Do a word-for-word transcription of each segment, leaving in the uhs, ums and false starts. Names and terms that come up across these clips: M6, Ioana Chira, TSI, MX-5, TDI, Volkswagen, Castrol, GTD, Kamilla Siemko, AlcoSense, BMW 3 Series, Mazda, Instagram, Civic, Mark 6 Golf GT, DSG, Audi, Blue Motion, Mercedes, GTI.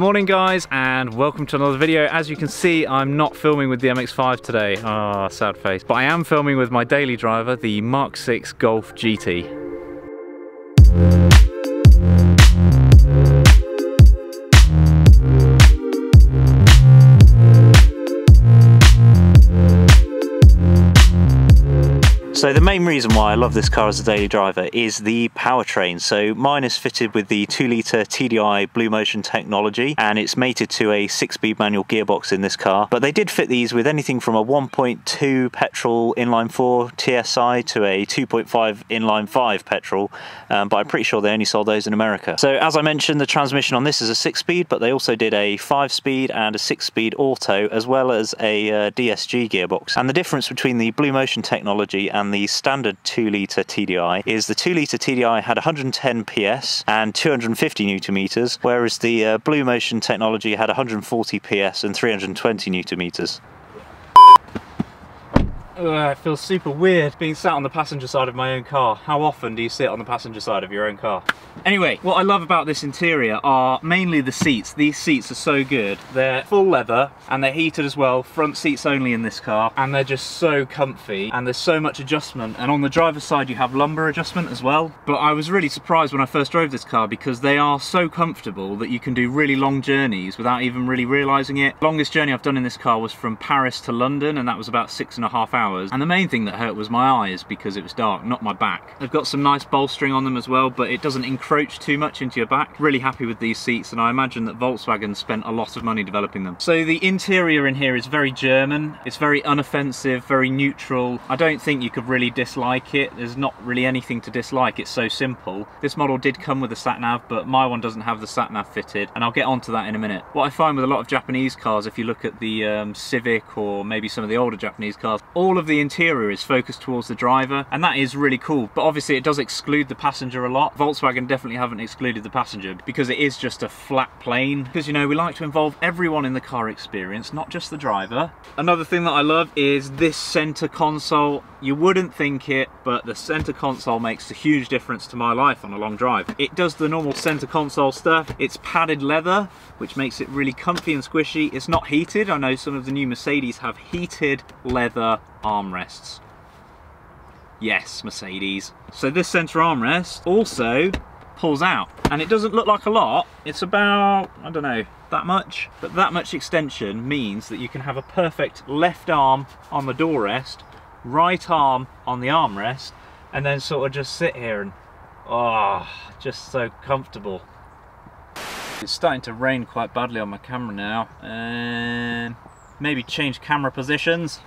Morning guys, and welcome to another video. As you can see, I'm not filming with the M X five today, ah, sad face, but I am filming with my daily driver, the Mark six Golf G T. So the main reason why I love this car as a daily driver is the powertrain. So mine is fitted with the two litre T D I Blue Motion technology, and it's mated to a six speed manual gearbox in this car. But they did fit these with anything from a one point two petrol inline four T S I to a two point five inline five petrol, um, but I'm pretty sure they only sold those in America. So as I mentioned, the transmission on this is a six speed, but they also did a five speed and a six speed auto, as well as a uh, D S G gearbox. And the difference between the Blue Motion technology and the standard two litre T D I is the two litre T D I had one hundred ten P S and two hundred fifty newton meters, whereas the uh, Blue Motion technology had one hundred forty P S and three hundred twenty newton meters. Ugh, it feels super weird being sat on the passenger side of my own car. How often do you sit on the passenger side of your own car? Anyway, what I love about this interior are mainly the seats. These seats are so good. They're full leather and they're heated as well, front seats only in this car, and they're just so comfy and there's so much adjustment. And on the driver's side you have lumbar adjustment as well. But I was really surprised when I first drove this car because they are so comfortable that you can do really long journeys without even really realising it. The longest journey I've done in this car was from Paris to London, and that was about six and a half hours. And the main thing that hurt was my eyes because it was dark, not my back. They've got some nice bolstering on them as well, but it doesn't encroach too much into your back. Really happy with these seats, and I imagine that Volkswagen spent a lot of money developing them. So the interior in here is very German. It's very unoffensive, very neutral. I don't think you could really dislike it. There's not really anything to dislike. It's so simple. This model did come with a sat nav, but my one doesn't have the sat nav fitted, and I'll get onto that in a minute. What I find with a lot of Japanese cars, if you look at the um, Civic or maybe some of the older Japanese cars, all of of the interior is focused towards the driver, and that is really cool. But obviously it does exclude the passenger a lot. Volkswagen definitely haven't excluded the passenger because it is just a flat plane, because, you know, we like to involve everyone in the car experience, not just the driver. Another thing that I love is this center console. You wouldn't think it, but the center console makes a huge difference to my life on a long drive. It does the normal center console stuff. It's padded leather, which makes it really comfy and squishy. It's not heated. I know some of the new Mercedes have heated leather armrests. Yes, Mercedes. So this centre armrest also pulls out, and it doesn't look like a lot. It's about, I don't know, that much, but that much extension means that you can have a perfect left arm on the door rest, right arm on the armrest, and then sort of just sit here and, oh, just so comfortable. It's starting to rain quite badly on my camera now, and maybe change camera positions.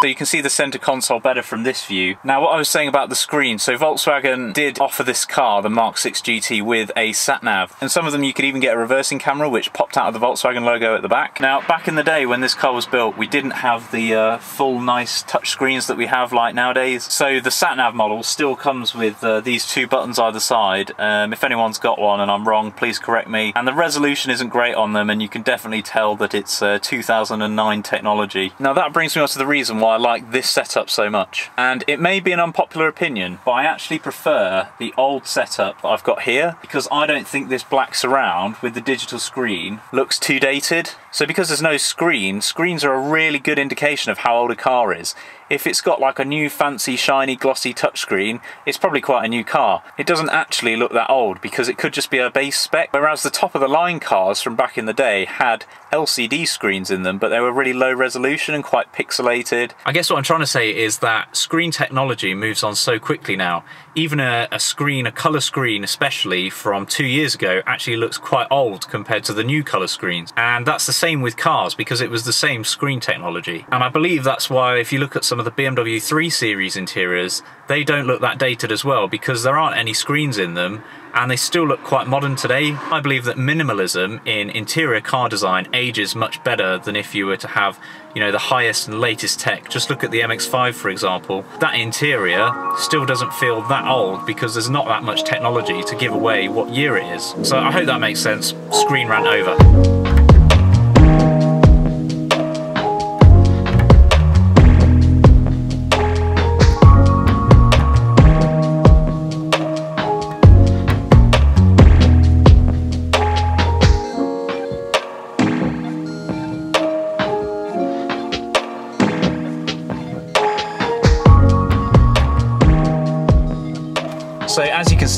So you can see the center console better from this view. Now, what I was saying about the screen, so Volkswagen did offer this car, the Mark six G T, with a sat nav, and some of them you could even get a reversing camera, which popped out of the Volkswagen logo at the back. Now, back in the day when this car was built, we didn't have the uh, full nice touch screens that we have like nowadays, so the sat nav model still comes with uh, these two buttons either side. Um, if anyone's got one and I'm wrong, please correct me. And the resolution isn't great on them, and you can definitely tell that it's uh, two thousand nine technology. Now that brings me on to the reason why I like this setup so much. And it may be an unpopular opinion, but I actually prefer the old setup that I've got here, because I don't think this black surround with the digital screen looks too dated. So because there's no screen, screens are a really good indication of how old a car is. If it's got like a new fancy shiny glossy touchscreen, it's probably quite a new car. It doesn't actually look that old because it could just be a base spec, whereas the top of the line cars from back in the day had L C D screens in them, but they were really low resolution and quite pixelated. I guess what I'm trying to say is that screen technology moves on so quickly now. Even a, a screen, a colour screen especially from two years ago, actually looks quite old compared to the new colour screens. And that's the same with cars, because it was the same screen technology. And I believe that's why if you look at some of the B M W three series interiors, they don't look that dated as well, because there aren't any screens in them and they still look quite modern today. I believe that minimalism in interior car design ages much better than if you were to have, you know, the highest and latest tech. Just look at the M X five, for example. That interior still doesn't feel that old because there's not that much technology to give away what year it is. So I hope that makes sense. Screen rant over.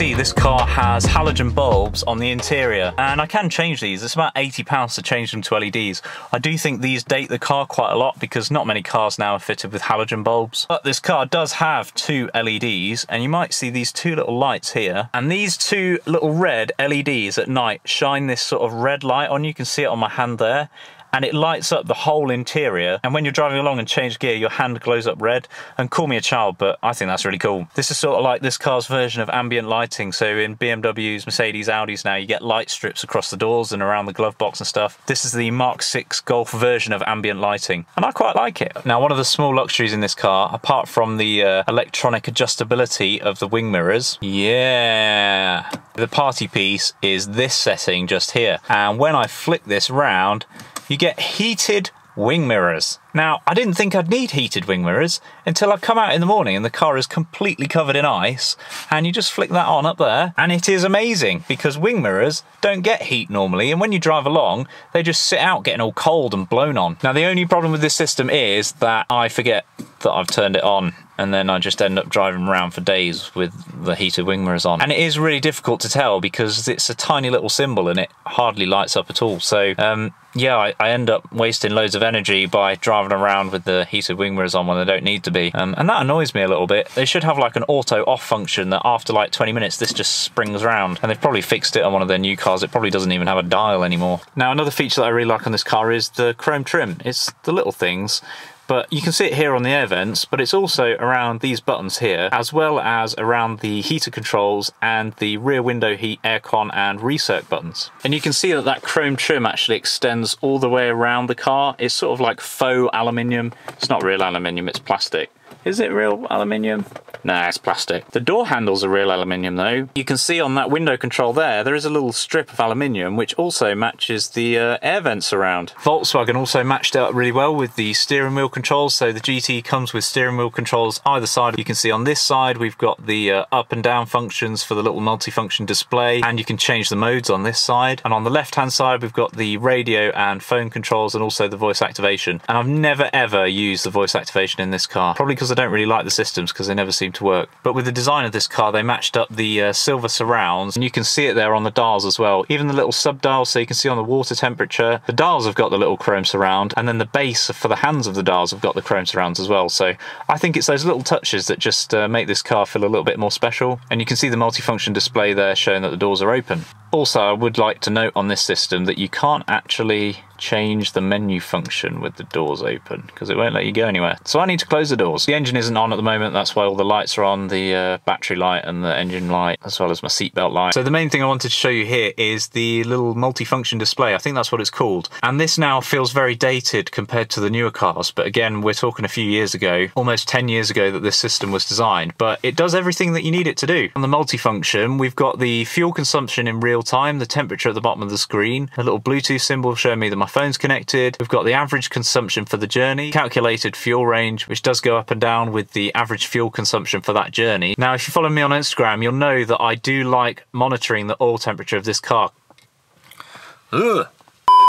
see, this car has halogen bulbs on the interior, and I can change these. It's about eighty pounds to change them to L E Ds. I do think these date the car quite a lot because not many cars now are fitted with halogen bulbs. But this car does have two L E Ds, and you might see these two little lights here. And these two little red L E Ds at night shine this sort of red light on. You can see it on my hand there. And it lights up the whole interior, and when you're driving along and change gear, your hand glows up red. And call me a child, but I think that's really cool. This is sort of like this car's version of ambient lighting. So in B M Ws, Mercedes, Audis now, you get light strips across the doors and around the glove box and stuff. This is the Mark six Golf version of ambient lighting, and I quite like it. Now, one of the small luxuries in this car, apart from the uh, electronic adjustability of the wing mirrors, yeah, the party piece is this setting just here. And when I flick this round, you get heated wing mirrors. Now, I didn't think I'd need heated wing mirrors until I come out in the morning and the car is completely covered in ice, and you just flick that on up there, and it is amazing because wing mirrors don't get heat normally, and when you drive along, they just sit out getting all cold and blown on. Now, the only problem with this system is that I forget that I've turned it on, and then I just end up driving around for days with the heated wing mirrors on. And it is really difficult to tell because it's a tiny little symbol and it hardly lights up at all. So um, yeah, I, I end up wasting loads of energy by driving around with the heated wing mirrors on when they don't need to be, um, and that annoys me a little bit. They should have like an auto off function that after like twenty minutes this just springs around, and they've probably fixed it on one of their new cars. It probably doesn't even have a dial anymore. Now, another feature that I really like on this car is the chrome trim. It's the little things, but you can see it here on the air vents, but it's also around these buttons here, as well as around the heater controls and the rear window heat, aircon and recirc buttons. And you can see that that chrome trim actually extends all the way around the car. It's sort of like faux aluminium. It's not real aluminium, it's plastic. Is it real aluminium? Nah, it's plastic. The door handles are real aluminium though. You can see on that window control there, there is a little strip of aluminium which also matches the uh, air vents around. Volkswagen also matched it up really well with the steering wheel controls. So the G T comes with steering wheel controls either side. You can see on this side, we've got the uh, up and down functions for the little multifunction display, and you can change the modes on this side. And on the left-hand side, we've got the radio and phone controls and also the voice activation. And I've never ever used the voice activation in this car, probably because I don't really like the systems because they never seem to work. But with the design of this car, they matched up the uh, silver surrounds, and you can see it there on the dials as well. Even the little sub dials, so you can see on the water temperature, the dials have got the little chrome surround, and then the base for the hands of the dials have got the chrome surrounds as well. So I think it's those little touches that just uh, make this car feel a little bit more special. And you can see the multifunction display there showing that the doors are open. Also, I would like to note on this system that you can't actually change the menu function with the doors open because it won't let you go anywhere. So I need to close the doors. The engine isn't on at the moment, that's why all the lights are on, the uh, battery light and the engine light, as well as my seatbelt light. So the main thing I wanted to show you here is the little multifunction display. I think that's what it's called. And this now feels very dated compared to the newer cars, but again, we're talking a few years ago, almost ten years ago that this system was designed, but it does everything that you need it to do. On the multifunction, we've got the fuel consumption in real time, the temperature at the bottom of the screen, a little Bluetooth symbol showing me that my phone's connected. We've got the average consumption for the journey, calculated fuel range, which does go up and down with the average fuel consumption for that journey. Now, if you follow me on Instagram, you'll know that I do like monitoring the oil temperature of this car. Ugh.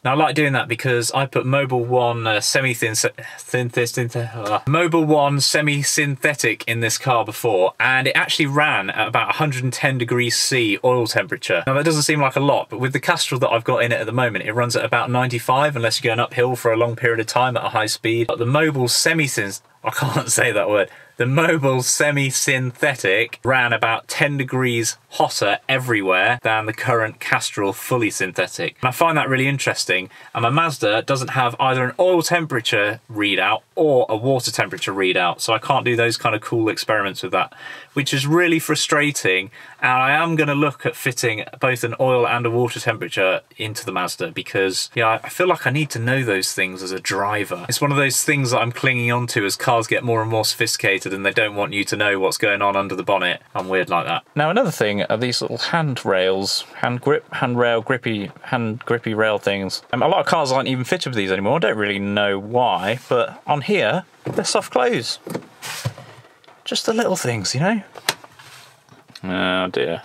Now, I like doing that because I put Mobile One uh, semi-thin, thin, thin, thin, thin, uh, Mobile One semi-synthetic in this car before, and it actually ran at about one hundred and ten degrees C oil temperature. Now, that doesn't seem like a lot, but with the Castrol that I've got in it at the moment, it runs at about ninety-five unless you're going uphill for a long period of time at a high speed. But the Mobile semi-thin, I can't say that word. The Mobile semi-synthetic ran about ten degrees hotter everywhere than the current Castrol fully synthetic. And I find that really interesting. And my Mazda doesn't have either an oil temperature readout or a water temperature readout, so I can't do those kind of cool experiments with that, which is really frustrating. And I am going to look at fitting both an oil and a water temperature into the Mazda because, yeah, I feel like I need to know those things as a driver. It's one of those things that I'm clinging on to as cars get more and more sophisticated, and they don't want you to know what's going on under the bonnet. I'm weird like that. Now, another thing are these little handrails, hand grip, handrail, grippy, hand grippy rail things. Um, a lot of cars aren't even fitted with these anymore. I don't really know why, but on here, they're soft close. Just the little things, you know? Oh dear.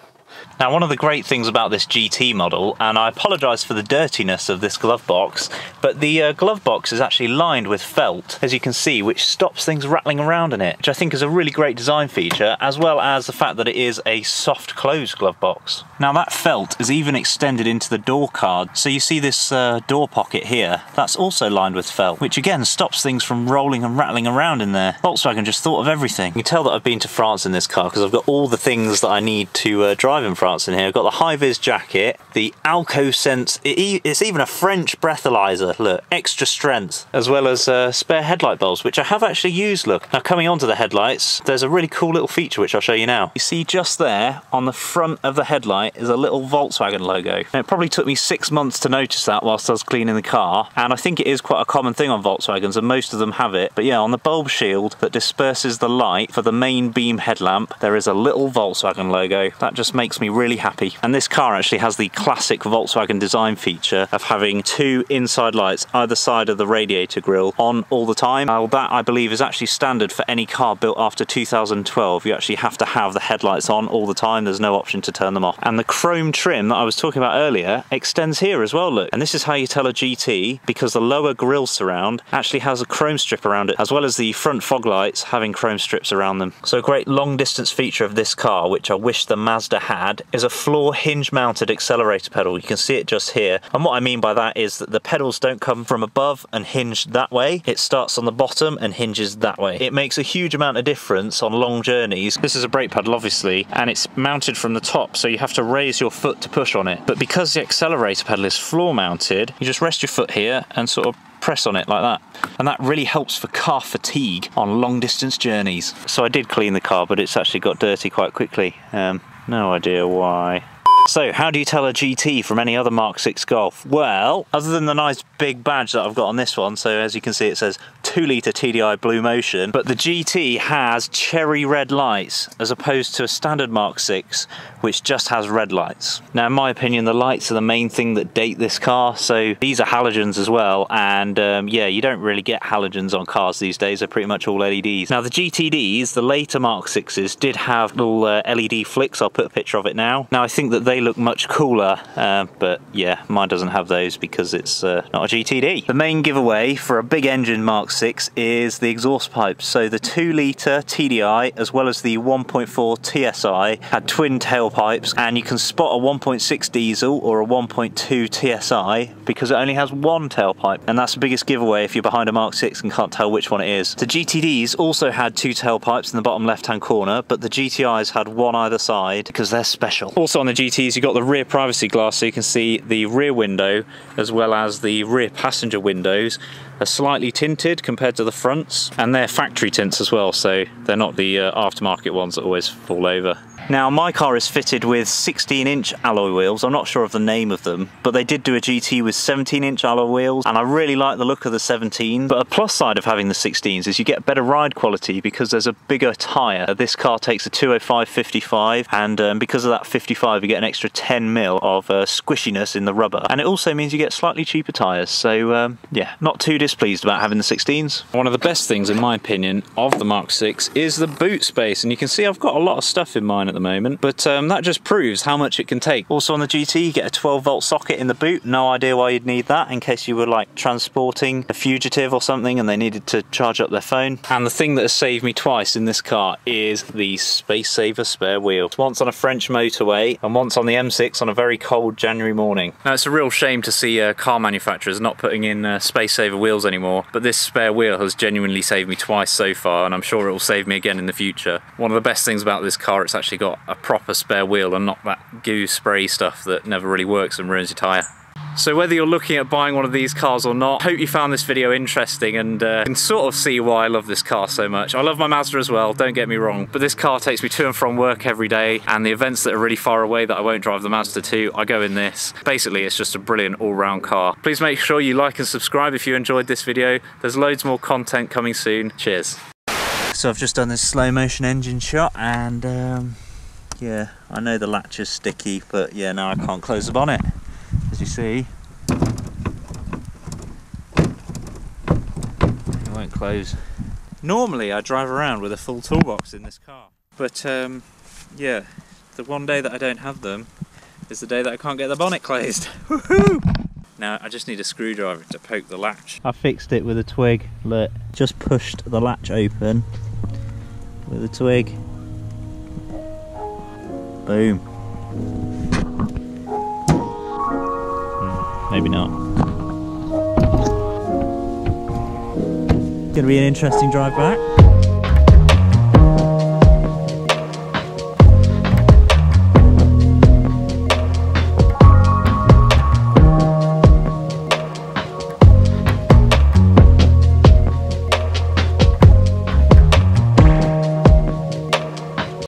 Now, one of the great things about this G T model, and I apologise for the dirtiness of this glove box, but the uh, glove box is actually lined with felt, as you can see, which stops things rattling around in it, which I think is a really great design feature, as well as the fact that it is a soft close glove box. Now, that felt is even extended into the door card, so you see this uh, door pocket here, that's also lined with felt, which again stops things from rolling and rattling around in there. Volkswagen just thought of everything. You can tell that I've been to France in this car, because I've got all the things that I need to uh, drive in France. In here, I've got the high-vis jacket, the AlcoSense, it, it's even a French breathalyzer, look, extra strength, as well as uh, spare headlight bulbs, which I have actually used, look. Now, coming onto the headlights, there's a really cool little feature which I'll show you now. You see just there, on the front of the headlight, is a little Volkswagen logo. Now, it probably took me six months to notice that whilst I was cleaning the car, and I think it is quite a common thing on Volkswagens, and most of them have it, but yeah, on the bulb shield that disperses the light for the main beam headlamp, there is a little Volkswagen logo. That just makes me really happy. And this car actually has the classic Volkswagen design feature of having two inside lights either side of the radiator grille on all the time. Now, that I believe is actually standard for any car built after two thousand twelve. You actually have to have the headlights on all the time. There's no option to turn them off. And the chrome trim that I was talking about earlier extends here as well, look. And this is how you tell a G T, because the lower grille surround actually has a chrome strip around it, as well as the front fog lights having chrome strips around them. So a great long distance feature of this car, which I wish the Mazda had, is a floor hinge mounted accelerator pedal. You can see it just here, and what I mean by that is that the pedals don't come from above and hinge that way. It starts on the bottom and hinges that way. It makes a huge amount of difference on long journeys. This is a brake pedal obviously, and it's mounted from the top, so you have to raise your foot to push on it, but because the accelerator pedal is floor mounted, you just rest your foot here and sort of press on it like that, and that really helps for car fatigue on long distance journeys. So I did clean the car, but it's actually got dirty quite quickly. um, No idea why. So, how do you tell a G T from any other Mark six Golf? Well, other than the nice big badge that I've got on this one, so as you can see it says two litre T D I Blue Motion, but the G T has cherry red lights, as opposed to a standard Mark six, which just has red lights. Now, in my opinion, the lights are the main thing that date this car, so these are halogens as well, and um, yeah, you don't really get halogens on cars these days, they're pretty much all L E Ds. Now, the G T Ds, the later Mark sixes, did have little uh, L E D flicks. I'll put a picture of it now. Now, I think that they They look much cooler, uh, but yeah, mine doesn't have those because it's uh, not a G T D. The main giveaway for a big engine Mark six is the exhaust pipes. So the two litre T D I as well as the one point four T S I had twin tailpipes, and you can spot a one point six diesel or a one point two T S I because it only has one tailpipe, and that's the biggest giveaway if you're behind a Mark six and can't tell which one it is. The G T Ds also had two tailpipes in the bottom left hand corner, but the G T Is had one either side because they're special. Also on the G T Ds, you've got the rear privacy glass, so you can see the rear window as well as the rear passenger windows are slightly tinted compared to the fronts, and they're factory tints as well, so they're not the uh, aftermarket ones that always fall over. Now, my car is fitted with sixteen inch alloy wheels. I'm not sure of the name of them, but they did do a G T with seventeen inch alloy wheels, and I really like the look of the seventeen. But a plus side of having the sixteens is you get better ride quality because there's a bigger tyre. This car takes a two oh five fifty-five, and um, because of that fifty-five you get an extra ten mil of uh, squishiness in the rubber, and it also means you get slightly cheaper tyres, so um, yeah, not too displeased about having the sixteens. One of the best things in my opinion of the Mark six is the boot space, and you can see I've got a lot of stuff in mine at the moment, but um, that just proves how much it can take. Also on the G T you get a twelve volt socket in the boot. No idea why you'd need that, in case you were like transporting a fugitive or something and they needed to charge up their phone. And the thing that has saved me twice in this car is the space saver spare wheel. Once on a French motorway and once on the M six on a very cold January morning. Now, it's a real shame to see uh, car manufacturers not putting in uh, space saver wheels anymore, but this spare wheel has genuinely saved me twice so far, and I'm sure it will save me again in the future. One of the best things about this car, it's actually got got a proper spare wheel and not that goo spray stuff that never really works and ruins your tyre. So whether you're looking at buying one of these cars or not, I hope you found this video interesting and uh, can sort of see why I love this car so much. I love my Mazda as well, don't get me wrong, but this car takes me to and from work every day, and the events that are really far away that I won't drive the Mazda to, I go in this. Basically, it's just a brilliant all-round car. Please make sure you like and subscribe if you enjoyed this video. There's loads more content coming soon. Cheers. So I've just done this slow motion engine shot, and um, yeah, I know the latch is sticky, but yeah, now I can't close the bonnet, as you see. It won't close. Normally I drive around with a full toolbox in this car, but um, yeah, The one day that I don't have them is the day that I can't get the bonnet closed. Woohoo! Now I just need a screwdriver to poke the latch. I fixed it with a twig, look. Just pushed the latch open with a twig. Boom. Hmm, maybe not. It's gonna be an interesting drive back.